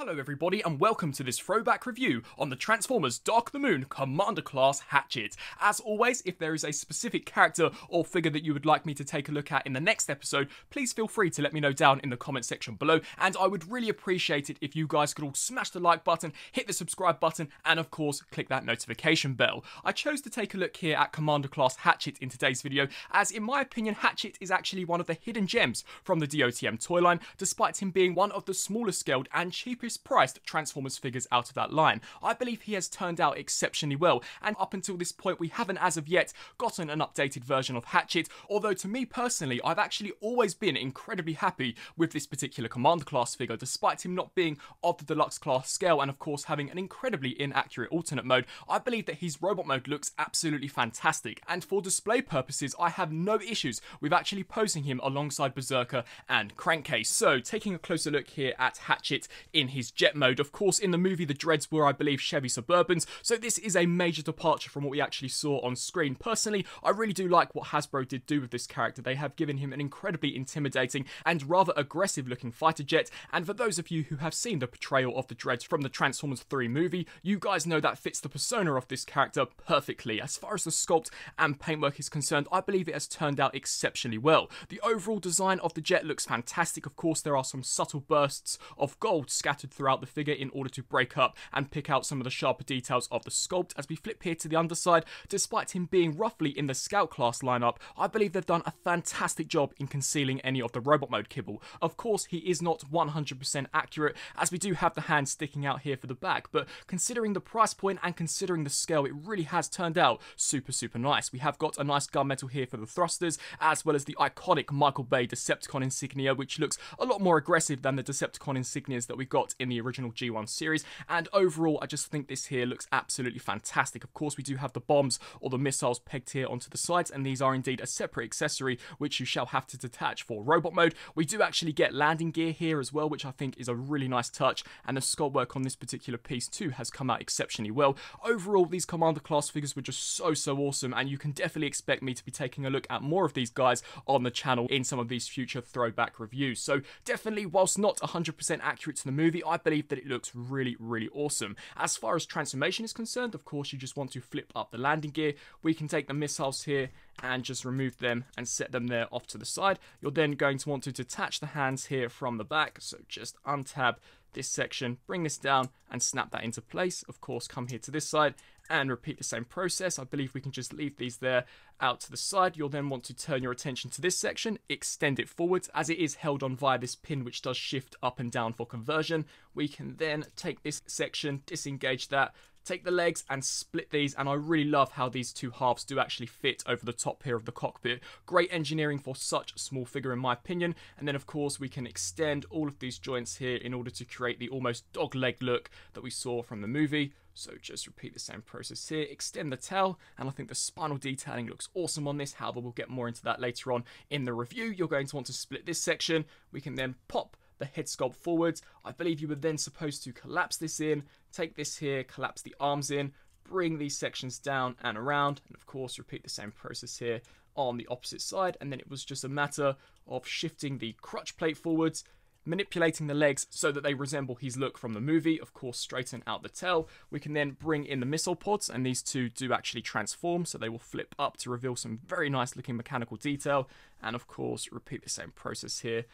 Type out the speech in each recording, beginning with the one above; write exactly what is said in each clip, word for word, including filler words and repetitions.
Hello everybody and welcome to this throwback review on the Transformers Dark of the Moon Commander Class Hatchet. As always, if there is a specific character or figure that you would like me to take a look at in the next episode, please feel free to let me know down in the comment section below, and I would really appreciate it if you guys could all smash the like button, hit the subscribe button, and of course click that notification bell. I chose to take a look here at Commander Class Hatchet in today's video as, in my opinion, Hatchet is actually one of the hidden gems from the D O T M toy line, despite him being one of the smaller scaled and cheapest priced Transformers figures out of that line. I believe he has turned out exceptionally well, and up until this point we haven't as of yet gotten an updated version of Hatchet, although to me personally I've actually always been incredibly happy with this particular Commander Class figure, despite him not being of the Deluxe Class scale and of course having an incredibly inaccurate alternate mode. I believe that his robot mode looks absolutely fantastic, and for display purposes I have no issues with actually posing him alongside Berserker and Crankcase. So taking a closer look here at Hatchet in his his jet mode. Of course, in the movie the Dreads were, I believe, Chevy Suburbans, so this is a major departure from what we actually saw on screen. Personally, I really do like what Hasbro did do with this character. They have given him an incredibly intimidating and rather aggressive looking fighter jet, and for those of you who have seen the portrayal of the Dreads from the Transformers three movie, you guys know that fits the persona of this character perfectly. As far as the sculpt and paintwork is concerned, I believe it has turned out exceptionally well. The overall design of the jet looks fantastic. Of course, there are some subtle bursts of gold scattered throughout the figure in order to break up and pick out some of the sharper details of the sculpt. As we flip here to the underside, despite him being roughly in the Scout Class lineup, I believe they've done a fantastic job in concealing any of the robot mode kibble. Of course, he is not one hundred percent accurate, as we do have the hand sticking out here for the back, but considering the price point and considering the scale, it really has turned out super super nice. We have got a nice gunmetal here for the thrusters, as well as the iconic Michael Bay Decepticon insignia, which looks a lot more aggressive than the Decepticon insignias that we got in the original G one series. And overall I just think this here looks absolutely fantastic. Of course, we do have the bombs or the missiles pegged here onto the sides, and these are indeed a separate accessory which you shall have to detach for robot mode. We do actually get landing gear here as well, which I think is a really nice touch, and the sculpt work on this particular piece too has come out exceptionally well. Overall, these Commander Class figures were just so so awesome, and you can definitely expect me to be taking a look at more of these guys on the channel in some of these future throwback reviews. So definitely, whilst not one hundred percent accurate to the movie, I believe that it looks really really awesome. As far as transformation is concerned, of course you just want to flip up the landing gear. We can take the missiles here and just remove them and set them there off to the side. You're then going to want to detach the hands here from the back, so just untab this section, bring this down and snap that into place. Of course, come here to this side and repeat the same process. I believe we can just leave these there out to the side. You'll then want to turn your attention to this section, extend it forwards as it is held on via this pin which does shift up and down for conversion. We can then take this section, disengage that, take the legs and split these, and I really love how these two halves do actually fit over the top here of the cockpit. Great engineering for such a small figure in my opinion. And then of course we can extend all of these joints here in order to create the almost dog leg look that we saw from the movie. So just repeat the same process here, extend the tail, and I think the spinal detailing looks awesome on this. However, we'll get more into that later on in the review. You're going to want to split this section. We can then pop the head sculpt forwards. I believe you were then supposed to collapse this in, take this here, collapse the arms in, bring these sections down and around, and of course repeat the same process here on the opposite side. And then it was just a matter of shifting the crutch plate forwards, manipulating the legs so that they resemble his look from the movie. Of course, straighten out the tail. We can then bring in the missile pods, and these two do actually transform, so they will flip up to reveal some very nice looking mechanical detail. And of course, repeat the same process here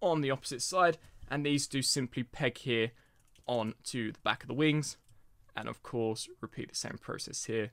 on the opposite side, and these do simply peg here on to the back of the wings. And of course, repeat the same process here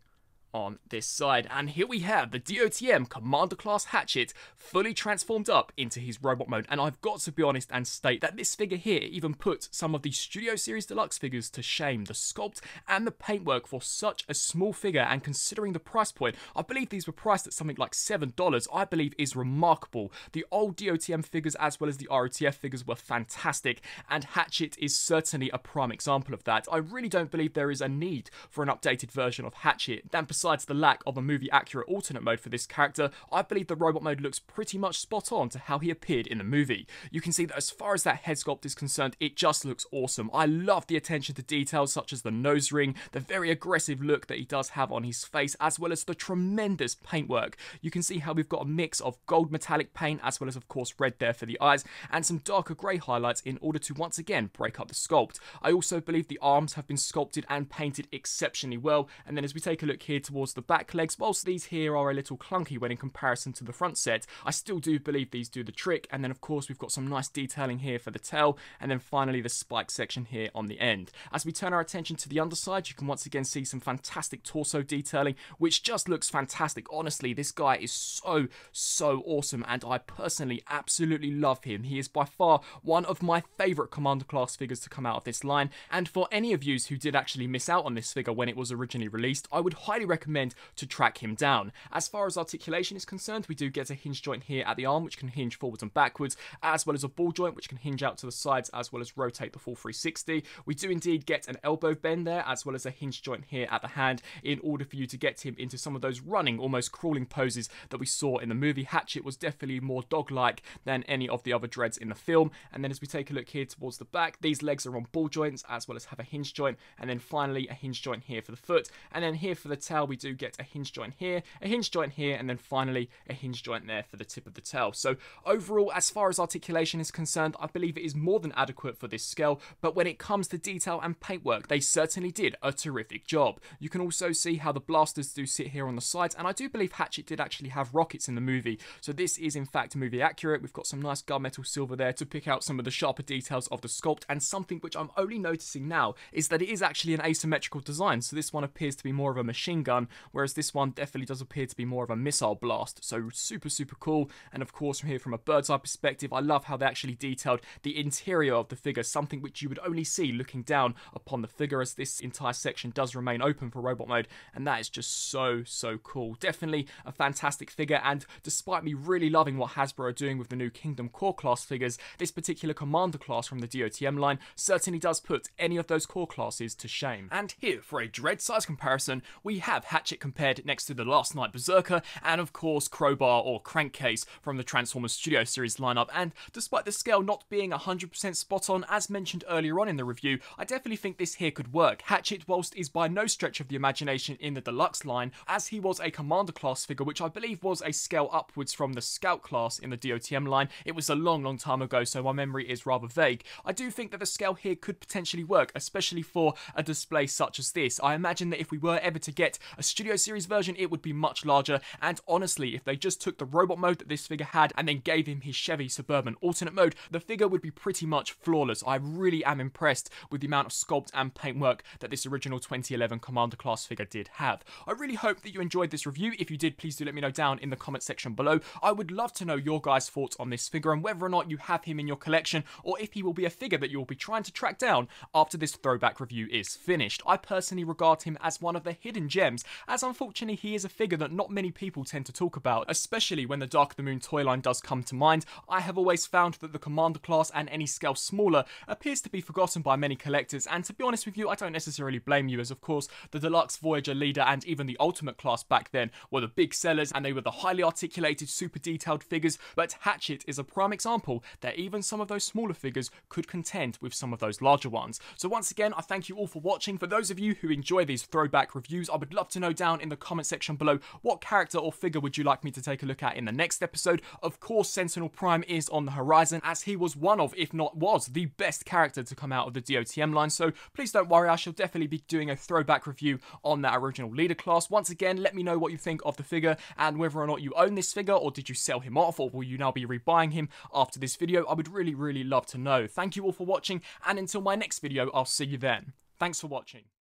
on this side. And here we have the D O T M Commander Class Hatchet fully transformed up into his robot mode, and I've got to be honest and state that this figure here even put some of the Studio Series Deluxe figures to shame. The sculpt and the paintwork for such a small figure, and considering the price point, I believe these were priced at something like seven dollars, I believe is remarkable. The old D O T M figures as well as the R O T F figures were fantastic, and Hatchet is certainly a prime example of that. I really don't believe there is a need for an updated version of Hatchet than percent besides the lack of a movie-accurate alternate mode for this character, I believe the robot mode looks pretty much spot on to how he appeared in the movie. You can see that as far as that head sculpt is concerned, it just looks awesome. I love the attention to detail, such as the nose ring, the very aggressive look that he does have on his face, as well as the tremendous paintwork. You can see how we've got a mix of gold metallic paint, as well as, of course, red there for the eyes, and some darker grey highlights in order to once again break up the sculpt. I also believe the arms have been sculpted and painted exceptionally well, and then as we take a look here towards the back legs, whilst these here are a little clunky when in comparison to the front set, I still do believe these do the trick. And then of course we've got some nice detailing here for the tail, and then finally the spike section here on the end. As we turn our attention to the underside, you can once again see some fantastic torso detailing, which just looks fantastic. Honestly, this guy is so, so awesome, and I personally absolutely love him. He is by far one of my favourite Commander Class figures to come out of this line, and for any of you who did actually miss out on this figure when it was originally released, I would highly recommend to track him down. As far as articulation is concerned, we do get a hinge joint here at the arm, which can hinge forwards and backwards, as well as a ball joint, which can hinge out to the sides, as well as rotate the full three sixty. We do indeed get an elbow bend there, as well as a hinge joint here at the hand, in order for you to get him into some of those running, almost crawling poses that we saw in the movie. Hatchet was definitely more dog-like than any of the other Dreads in the film. And then as we take a look here towards the back, these legs are on ball joints, as well as have a hinge joint, and then finally a hinge joint here for the foot, and then here for the tail we do get a hinge joint here, a hinge joint here, and then finally a hinge joint there for the tip of the tail. So overall, as far as articulation is concerned, I believe it is more than adequate for this scale, but when it comes to detail and paintwork, they certainly did a terrific job. You can also see how the blasters do sit here on the sides, and I do believe Hatchet did actually have rockets in the movie, so this is in fact movie accurate. We've got some nice gunmetal silver there to pick out some of the sharper details of the sculpt, and something which I'm only noticing now is that it is actually an asymmetrical design, so this one appears to be more of a machine gun, whereas this one definitely does appear to be more of a missile blast. So super, super cool. And of course, from here, from a bird's eye perspective, I love how they actually detailed the interior of the figure, something which you would only see looking down upon the figure, as this entire section does remain open for robot mode, and that is just so, so cool. Definitely a fantastic figure, and despite me really loving what Hasbro are doing with the new Kingdom Core class figures, this particular Commander class from the D O T M line certainly does put any of those core classes to shame. And here, for a Dread size comparison, we have Hatchet compared next to the Last Night Berserker, and of course Crowbar or Crankcase from the Transformers Studio Series lineup. And despite the scale not being one hundred percent spot on, as mentioned earlier on in the review, I definitely think this here could work. Hatchet, whilst is by no stretch of the imagination in the Deluxe line, as he was a Commander class figure, which I believe was a scale upwards from the Scout class in the D O T M line. It was a long, long time ago, so my memory is rather vague. I do think that the scale here could potentially work, especially for a display such as this. I imagine that if we were ever to get a Studio Series version, it would be much larger, and honestly, if they just took the robot mode that this figure had and then gave him his Chevy Suburban alternate mode, the figure would be pretty much flawless. I really am impressed with the amount of sculpt and paintwork that this original twenty eleven Commander Class figure did have. I really hope that you enjoyed this review. If you did, please do let me know down in the comment section below. I would love to know your guys' thoughts on this figure and whether or not you have him in your collection, or if he will be a figure that you will be trying to track down after this throwback review is finished. I personally regard him as one of the hidden gems, as unfortunately he is a figure that not many people tend to talk about, especially when the Dark of the Moon toy line does come to mind. I have always found that the Commander class and any scale smaller appears to be forgotten by many collectors, and to be honest with you, I don't necessarily blame you, as of course the Deluxe, Voyager, Leader and even the Ultimate class back then were the big sellers, and they were the highly articulated, super detailed figures. But Hatchet is a prime example that even some of those smaller figures could contend with some of those larger ones. So once again, I thank you all for watching. For those of you who enjoy these throwback reviews, I would love to know down in the comment section below, what character or figure would you like me to take a look at in the next episode? Of course, Sentinel Prime is on the horizon, as he was one of, if not was, the best character to come out of the D O T M line. So please don't worry, I shall definitely be doing a throwback review on that original Leader class. Once again, let me know what you think of the figure and whether or not you own this figure, or did you sell him off, or will you now be rebuying him after this video? I would really, really love to know. Thank you all for watching, and until my next video, I'll see you then. Thanks for watching.